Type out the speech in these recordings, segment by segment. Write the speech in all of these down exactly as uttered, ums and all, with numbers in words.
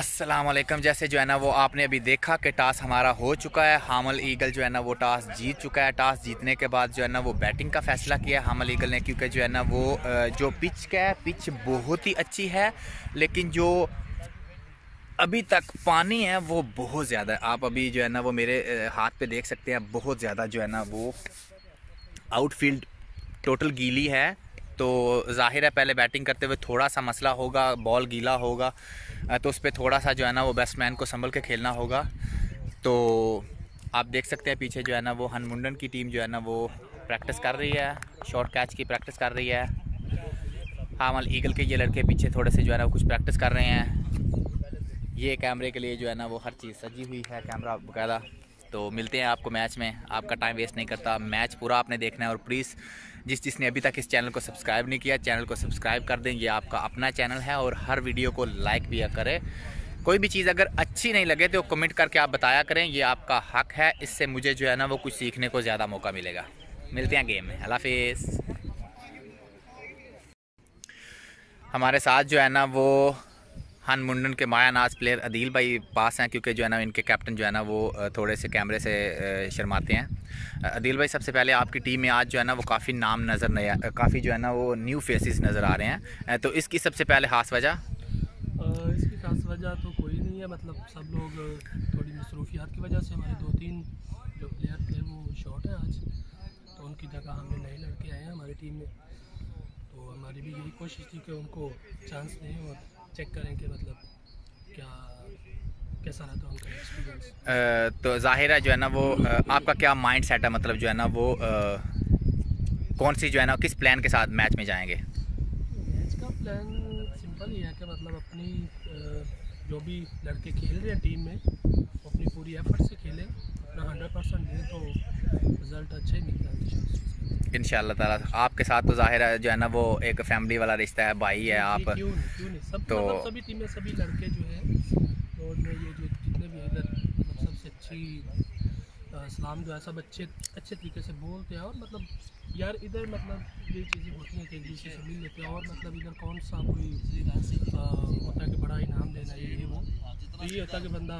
अस्सलाम वालेकुम। जैसे जो है ना वो आपने अभी देखा कि टास हमारा हो चुका है। हामल ईगल जो है ना वो टास जीत चुका है। टास जीतने के बाद जो है ना वो बैटिंग का फैसला किया हामल ईगल ने, क्योंकि जो है ना वो जो पिच का है पिच बहुत ही अच्छी है, लेकिन जो अभी तक पानी है वो बहुत ज़्यादा है। आप अभी जो है ना वो मेरे हाथ पे देख सकते हैं, बहुत ज़्यादा जो है ना वो आउटफील्ड टोटल गीली है। तो जाहिर है पहले बैटिंग करते हुए थोड़ा सा मसला होगा, बॉल गीला होगा तो उस पर थोड़ा सा जो है ना वो बैट्समैन को संभल के खेलना होगा। तो आप देख सकते हैं पीछे जो है ना वो हन मुंडन की टीम जो है ना वो प्रैक्टिस कर रही है, शॉर्ट कैच की प्रैक्टिस कर रही है। हामल ईगल के ये लड़के पीछे थोड़े से जो है ना कुछ प्रैक्टिस कर रहे हैं। ये कैमरे के लिए जो है ना वो हर चीज़ सजी हुई है, कैमरा बकायदा। तो मिलते हैं आपको मैच में। आपका टाइम वेस्ट नहीं करता, मैच पूरा आपने देखना है। और प्लीज़ जिस जिसने अभी तक इस चैनल को सब्सक्राइब नहीं किया, चैनल को सब्सक्राइब कर दें। ये आपका अपना चैनल है और हर वीडियो को लाइक भी करें। कोई भी चीज़ अगर अच्छी नहीं लगे तो कमेंट करके आप बताया करें, ये आपका हक है। इससे मुझे जो है ना वो कुछ सीखने को ज़्यादा मौका मिलेगा। मिलते हैं गेम में। अल्लाह हाफिज़। हमारे साथ जो है ना वो हान मुंडन के माया नाज प्लेयर अदील भाई पास हैं, क्योंकि जो है ना इनके कैप्टन जो है ना वो थोड़े से कैमरे से शर्माते हैं। अदील भाई, सबसे पहले आपकी टीम में आज जो है ना वो काफ़ी नाम नज़र नया काफ़ी जो है ना वो न्यू फेसेस नज़र आ रहे हैं, तो इसकी सबसे पहले खास वजह? इसकी खास वजह तो कोई नहीं है, मतलब सब लोग थोड़ी मसरूफियात की वजह से हमारे दो तीन जो प्लेयर थे वो शॉर्ट हैं आज, तो उनकी जगह हमने नए लड़के आए हैं हमारी टीम में। तो हमारी भी यही कोशिश थी कि उनको चांस दें और चेक करें कि मतलब क्या कैसा रहता है उनका एक्सपीरियंस। तो जाहिर है जो है ना वो आपका क्या माइंड सेट है, मतलब जो है ना वो आ, कौन सी जो है ना किस प्लान के साथ मैच में जाएंगे? मैच का प्लान सिंपल ही है कि मतलब अपनी जो भी लड़के खेल रहे हैं टीम में अपनी पूरी एफर्ट से खेलें, अपना हंड्रेड परसेंट दें तो रिजल्ट अच्छा ही मिलता है इंशाअल्लाह ताला। आपके साथ तो जाहिर है जो है ना वो एक फैमिली वाला रिश्ता है, भाई है आप। क्यों नहीं, क्यों नहीं। सब, तो मतलब सभी टीम में सभी लड़के जो है और ये जो जितने भी इधर मतलब सबसे अच्छी सलाम जो है सब अच्छे अच्छे तरीके से बोलते हैं। और मतलब यार इधर मतलब ये चीज़ें होती हैं कि एक दूसरे से मिल लेते हैं, और मतलब इधर कौन सा कोई होता है कि बड़ा इनाम देना ये वो, तो ये होता है कि बंदा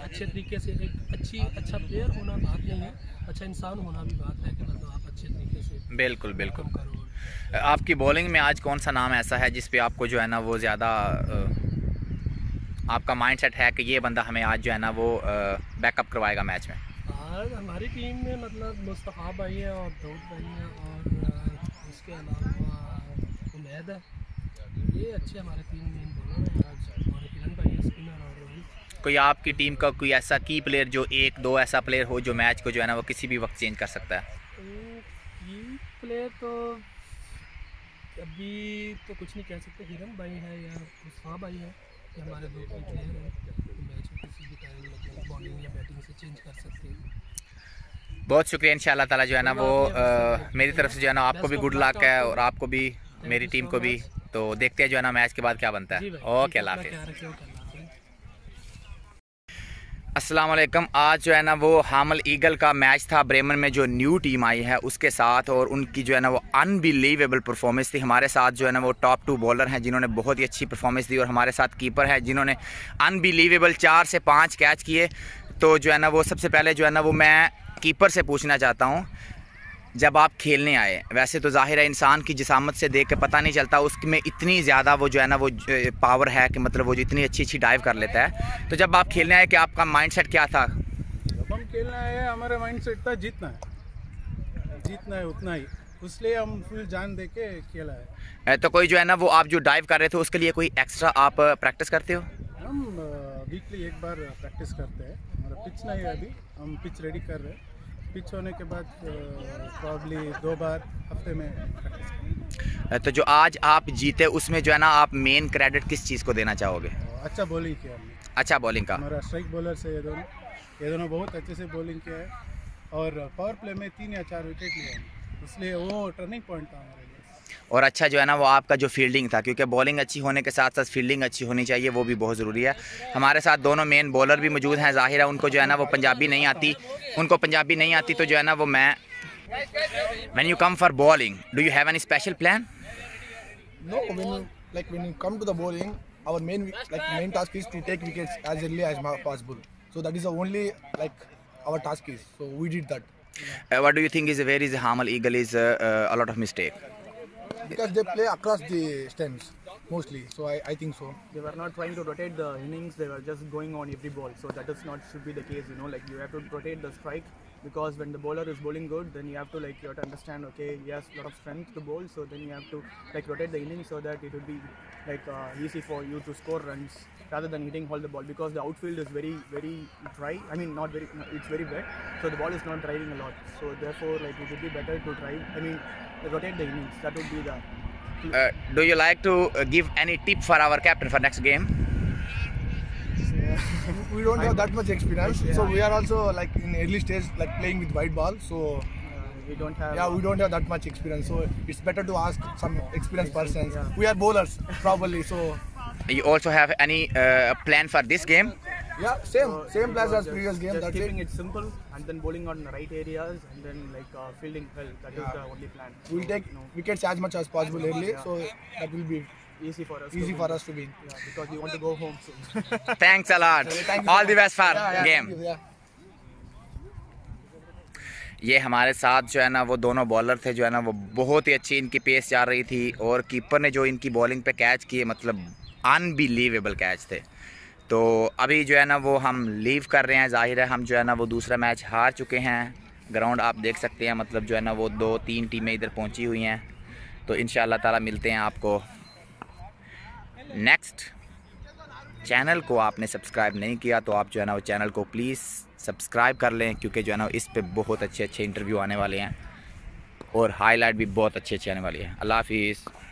अच्छे तरीके से एक अच्छी अच्छा प्लेयर होना बात नहीं है, अच्छा इंसान होना भी बात है कि मतलब आप अच्छे तरीके से। बिल्कुल बिल्कुल। आपकी बॉलिंग में आज कौन सा नाम ऐसा है जिस पे आपको जो है ना वो ज़्यादा आपका माइंडसेट है कि ये बंदा हमें आज जो है ना वो बैकअप करवाएगा मैच में? आज हमारी टीम में मतलब मुस्तफ़ा भाई है और दाऊद भाई है और उसके अलावा उमैद है, ये अच्छे हमारे टीम में बॉलर हैं। आज हमारे किरण भाई है, स्पिनर। और कोई आपकी टीम का कोई ऐसा की प्लेयर जो एक दो ऐसा प्लेयर हो जो मैच को जो है ना वो किसी भी वक्त चेंज कर सकता है? की प्लेयर तो अभी तो कुछ नहीं कह सकते, हिरम भाई है या मुस्तफा भाई है, ये हमारे दो की प्लेयर हैं तो मैच को किसी भी टाइम बॉलिंग या बैटिंग से चेंज कर सकते हैं। बहुत शुक्रिया। इंशाअल्लाह ताला जो है ना वो मेरी तरफ से जो है ना आपको भी गुड लक है और आपको भी, मेरी टीम को भी। तो देखते हैं जो है ना मैच के बाद क्या बनता है। ओके, अल्लाह हाफिज़। अस्सलाम वालेकुम। आज जो है ना वो हामल ईगल का मैच था ब्रेमन में, जो न्यू टीम आई है उसके साथ, और उनकी जो है ना वो अनबिलीवेबल परफॉर्मेंस थी। हमारे साथ जो है ना वो टॉप टू बॉलर हैं जिन्होंने बहुत ही अच्छी परफॉर्मेंस दी, और हमारे साथ कीपर है जिन्होंने अनबिलीवेबल चार से पाँच कैच किए। तो जो है ना वो सबसे पहले जो है ना वो मैं कीपर से पूछना चाहता हूँ, जब आप खेलने आए, वैसे तो जाहिर है इंसान की जिसामत से देख के पता नहीं चलता उसमें इतनी ज़्यादा वो जो है ना वो पावर है कि मतलब वो जितनी अच्छी अच्छी डाइव कर लेता है, तो जब आप खेलने आए कि आपका माइंडसेट क्या था? जब हम खेलने आए हमारा माइंडसेट था जीतना है, जीतना है उतना ही, इसलिए हम फुल जान दे के खेला है। तो कोई जो है ना वो आप जो डाइव कर रहे थे उसके लिए कोई एक्स्ट्रा आप प्रैक्टिस करते हो? हम वीकली एक बार प्रैक्टिस करते हैं, हमारा पिच नहीं है अभी, हम पिच रेडी कर रहे हैं। पिच होने के बाद प्रॉब्ली दो बार हफ्ते में। तो जो आज आप जीते उसमें जो है ना आप मेन क्रेडिट किस चीज़ को देना चाहोगे? अच्छा बॉलिंग किया हमने, अच्छा बॉलिंग का हमारा स्ट्राइक बॉलर से ये दोनों ये दोनों बहुत अच्छे से बॉलिंग किया है, और पावर प्ले में तीन या चार विकेट लिए, इसलिए वो टर्निंग पॉइंट था हमारे लिए। और अच्छा जो है ना वो आपका जो फील्डिंग था, क्योंकि बॉलिंग अच्छी होने के साथ साथ फील्डिंग अच्छी होनी चाहिए, वो भी बहुत ज़रूरी है। हमारे साथ दोनों मेन बॉलर भी मौजूद हैं, जाहिर है उनको जो है ना वो पंजाबी नहीं आती, उनको पंजाबी नहीं आती। तो जो है ना वो मैं when you come for bowling do you have any special plan? No, when like when you come to the bowling our main like main task is to take wickets as early as possible. So that is the only like our task is. So we did that. Uh, what do you think is where is Hamal Eagle is uh, uh, a lot of mistake? Because they play across the stands mostly, so I, I think so. They were not trying to rotate the innings; they were just going on every ball. So that is not should be the case, you know. Like you have to rotate the strike because when the bowler is bowling good, then you have to like you have to understand. Okay, he has a lot of strength to bowl, so then you have to like rotate the innings so that it would be like uh, easy for you to score runs rather than hitting all the ball because the outfield is very very dry. I mean, not very it's very wet, so the ball is not driving a lot. So therefore, like it would be better to drive. I mean, rotate the innings. That would be the. Uh, do you like to uh, give any tip for our captain for next game? Yeah. We don't have that much experience, yeah. So we are also like in early stage, like playing with white ball. So yeah, we don't have. Yeah, we don't have that much experience, so it's better to ask some experienced persons. Yeah. We are bowlers, probably. So. You also have any uh, plan for this game? Yeah, same, so same plans as previous game. Just that's keeping it. it simple and then bowling on the right areas and then like uh, fielding well. That yeah. is the only plan. We'll so, take you know, wickets as much as possible early, yeah. So that will be easy for us. Easy to for win. us to win. Yeah, because we want to go home soon. Thanks a lot. So, thank All so the best for yeah, yeah, game. Thank you, yeah. ये हमारे साथ जो है ना वो दोनों bowler थे जो है ना वो बहुत ही अच्छी इनकी पेस जा रही थी और कीपर ने जो इनकी बॉलिंग पे कैच किए मतलब अनबिलीवेबल कैच थे। तो अभी जो है ना वो हम लीव कर रहे हैं, जाहिर है हम जो है ना वो दूसरा मैच हार चुके हैं। ग्राउंड आप देख सकते हैं, मतलब जो है ना वो दो तीन टीमें इधर पहुंची हुई हैं। तो इंशाल्लाह ताला मिलते हैं आपको नेक्स्ट। चैनल को आपने सब्सक्राइब नहीं किया तो आप जो है ना वो चैनल को प्लीज़ सब्सक्राइब कर लें क्योंकि जो है ना इस पर बहुत अच्छे अच्छे इंटरव्यू आने वाले हैं और हाईलाइट भी बहुत अच्छे अच्छे आने वाले हैं। अल्लाह हाफिज़।